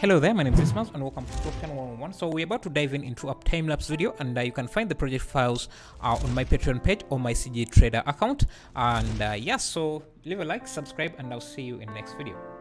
Hello there, my name is Ismas and welcome to Top 101. So we're about to dive into a time-lapse video, and you can find the project files on my Patreon page or my CGTrader account. And yeah, so leave a like, subscribe, and I'll see you in the next video.